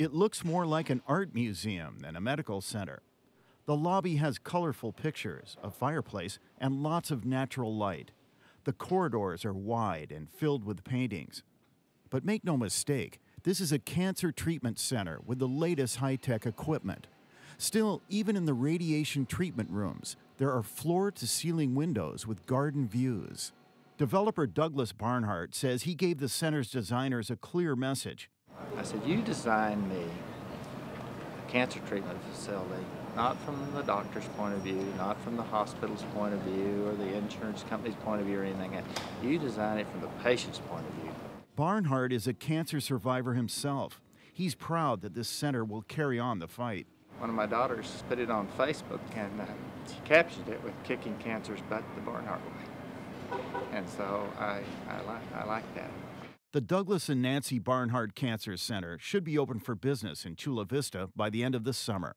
It looks more like an art museum than a medical center. The lobby has colorful pictures, a fireplace, and lots of natural light. The corridors are wide and filled with paintings. But make no mistake, this is a cancer treatment center with the latest high-tech equipment. Still, even in the radiation treatment rooms, there are floor-to-ceiling windows with garden views. Developer Douglas Barnhart says he gave the center's designers a clear message. I said, you designed me a cancer treatment facility, not from the doctor's point of view, not from the hospital's point of view, or the insurance company's point of view, or anything else. You designed it from the patient's point of view. Barnhart is a cancer survivor himself. He's proud that this center will carry on the fight. One of my daughters put it on Facebook, and she captioned it with "Kicking Cancer's Butt the Barnhart Way." And so I like that. The Douglas and Nancy Barnhart Cancer Center should be open for business in Chula Vista by the end of this summer.